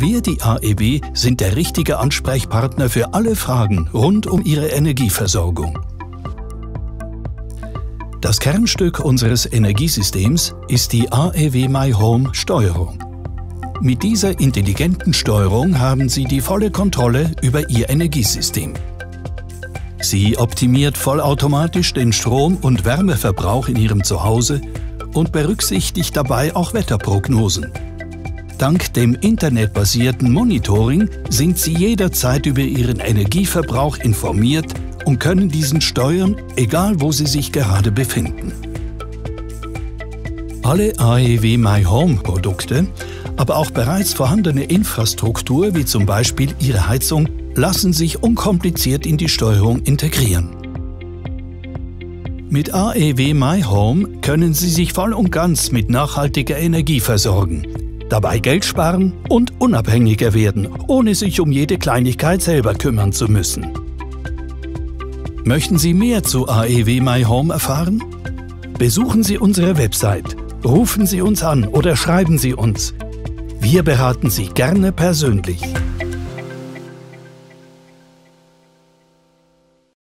Wir, die AEW, sind der richtige Ansprechpartner für alle Fragen rund um Ihre Energieversorgung. Das Kernstück unseres Energiesystems ist die AEW MyHome Steuerung. Mit dieser intelligenten Steuerung haben Sie die volle Kontrolle über Ihr Energiesystem. Sie optimiert vollautomatisch den Strom- und Wärmeverbrauch in Ihrem Zuhause und berücksichtigt dabei auch Wetterprognosen. Dank dem internetbasierten Monitoring sind Sie jederzeit über Ihren Energieverbrauch informiert und können diesen steuern, egal wo Sie sich gerade befinden. Alle AEW MyHome Produkte, aber auch bereits vorhandene Infrastruktur, wie zum Beispiel Ihre Heizung, lassen sich unkompliziert in die Steuerung integrieren. Mit AEW MyHome können Sie sich voll und ganz mit nachhaltiger Energie versorgen, dabei Geld sparen und unabhängiger werden, ohne sich um jede Kleinigkeit selber kümmern zu müssen. Möchten Sie mehr zu AEW MyHome erfahren? Besuchen Sie unsere Website, rufen Sie uns an oder schreiben Sie uns. Wir beraten Sie gerne persönlich.